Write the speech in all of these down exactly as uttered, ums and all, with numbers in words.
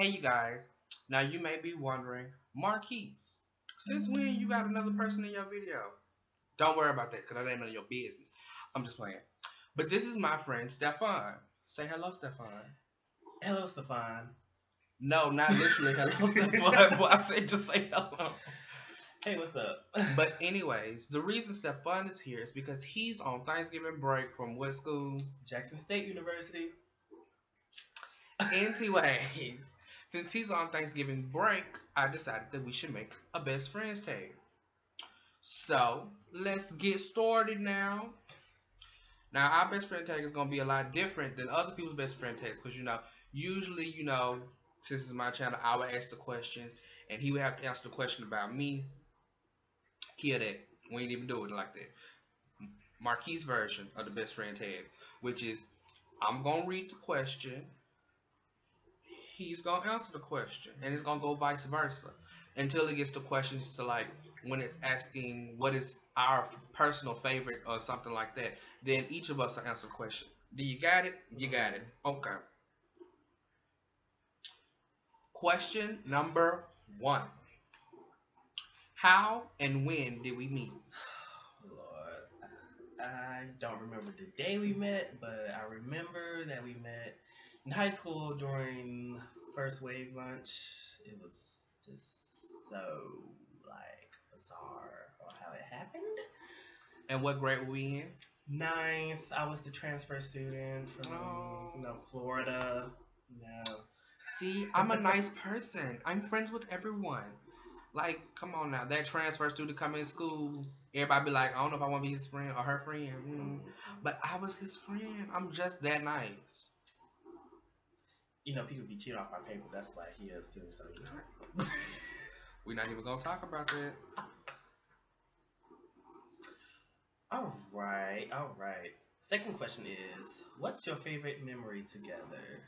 Hey you guys, now you may be wondering, Marquis, since when you got another person in your video? Don't worry about that, because that ain't none of your business. I'm just playing. But this is my friend, Stefan. Say hello, Stefan. Hello, Stefan. No, not literally hello, Stefan. But I said just say hello. Hey, what's up? But anyways, the reason Stefan is here is because he's on Thanksgiving break from what school? Jackson State University. Anyways. Since he's on Thanksgiving break, I decided that we should make a best friends tag. So, let's get started now. Now, our best friend tag is going to be a lot different than other people's best friend tags. Because, you know, usually, you know, since it's my channel, I would ask the questions. And he would have to answer the question about me. Kill that. We ain't even do it like that. Marquis version of the best friend tag. Which is, I'm going to read the question. He's going to answer the question, and it's going to go vice versa until it gets to questions to like when it's asking what is our personal favorite or something like that. Then each of us will answer the question. Do you got it? You got it. Okay. Question number one. How and when did we meet? Lord, I don't remember the day we met, but I remember that we met in high school during first wave lunch. It was just so like bizarre on how it happened. And what grade were we in? Ninth. I was the transfer student from oh. you know, Florida. No. See, I'm a nice person. I'm friends with everyone. Like, come on now. That transfer student come in school, everybody be like, I don't know if I want to be his friend or her friend. Mm. But I was his friend. I'm just that nice. You know, people be cheating off my paper. That's why he is too. So you know. We're not even gonna talk about that. All right, all right. Second question is, what's your favorite memory together?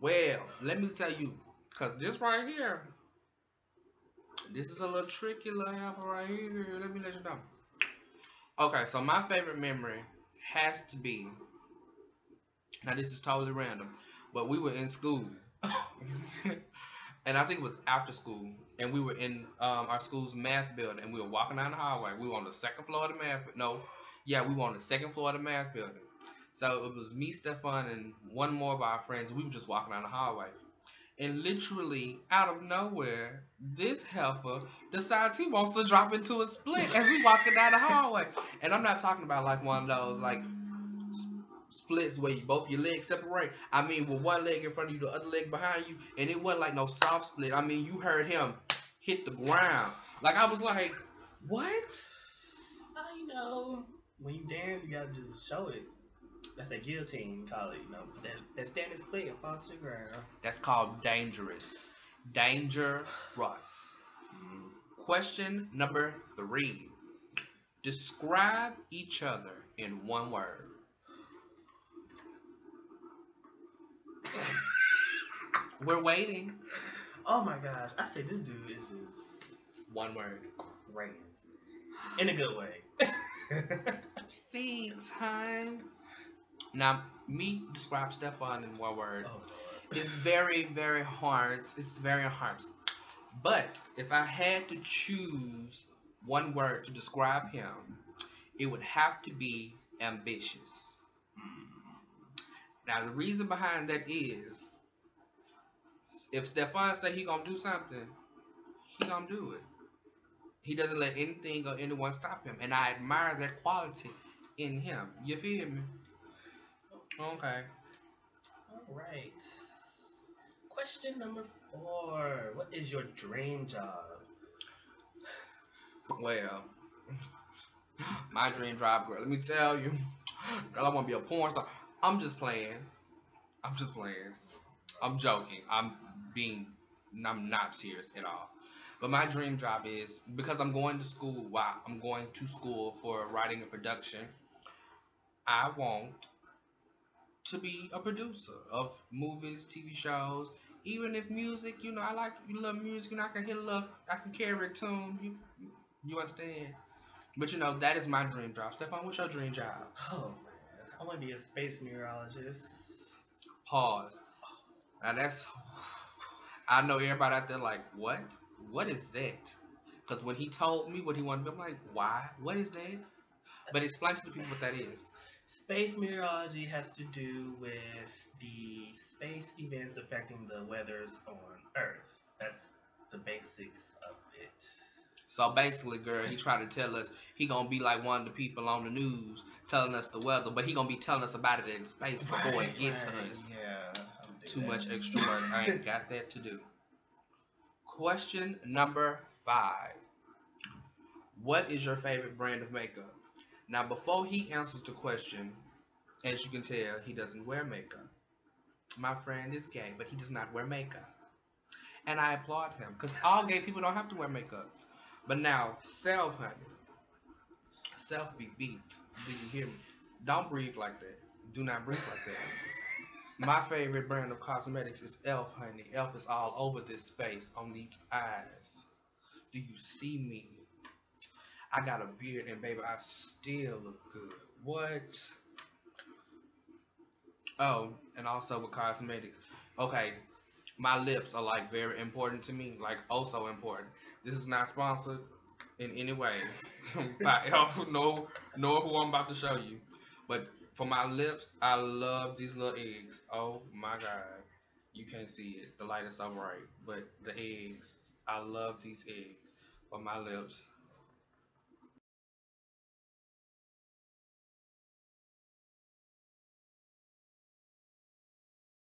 Well, let me tell you, cause this right here, this is a little tricky little half right here. Let me let you know. Okay, so my favorite memory has to be. Now this is totally random, but we were in school, and I think it was after school, and we were in um, our school's math building, and we were walking down the hallway. We were on the second floor of the math, no, yeah, we were on the second floor of the math building. So it was me, Stefan, and one more of our friends. We were just walking down the hallway, and literally out of nowhere, this helper decides he wants to drop into a split as we walking down the hallway. And I'm not talking about like one of those like. Splits where you, both your legs separate. I mean, with one leg in front of you, the other leg behind you, and it wasn't like no soft split. I mean, you heard him hit the ground. Like I was like, what? I know. When you dance, you gotta just show it. That's that guillotine, you call it. You know, that, that standing split and falls to the ground. That's called dangerous. Dangerous. Mm. Question number three. Describe each other in one word. We're waiting. Oh my gosh. I say this dude is just one word. Crazy. In a good way. Thanks, hon. Now, me describe Stefan in one word. Oh, it's very, very hard. It's very hard. But if I had to choose one word to describe him, it would have to be ambitious. Now, the reason behind that is, if Stefan say he gonna do something, he gonna do it. He doesn't let anything or anyone stop him, and I admire that quality in him. You feel me? Okay. All right. Question number four. What is your dream job? Well, my dream job, girl. Let me tell you, girl. I wanna be a porn star. I'm just playing. I'm just playing. I'm joking. I'm being, I'm not serious at all. But my dream job is, because I'm going to school, wow, I'm going to school for writing and production, I want to be a producer of movies, T V shows, even if music, you know, I like, you love music, and I can get a little, I can carry a tune, you, you understand? But you know, that is my dream job. Stefan, what's your dream job? Oh, man. I want to be a space meteorologist. Pause. Now that's, I know everybody out there like, what? What is that? Because when he told me what he wanted, I'm like, why? What is that? But explain to the people what that is. Space meteorology has to do with the space events affecting the weathers on Earth. That's the basics of it. So basically, girl, he trying to tell us he gonna be like one of the people on the news telling us the weather, but he gonna be telling us about it in space before right, it get right, to us. Yeah, too that. Much extra work. I ain't got that to do. Question number five. What is your favorite brand of makeup? Now, before he answers the question, as you can tell, he doesn't wear makeup. My friend is gay, but he does not wear makeup. And I applaud him, because all gay people don't have to wear makeup. But now, self, honey. Self be beat. Do you hear me? Don't breathe like that. Do not breathe like that. My favorite brand of cosmetics is Elf, honey. Elf is all over this face, on these eyes. Do you see me? I got a beard and baby, I still look good. What? Oh, and also with cosmetics. Okay, my lips are like very important to me, like also important. This is not sponsored in any way by Elf, nor, nor who I'm about to show you. But for my lips, I love these little eggs. Oh my God, you can't see it. The light is so bright, but the eggs. I love these eggs for my lips.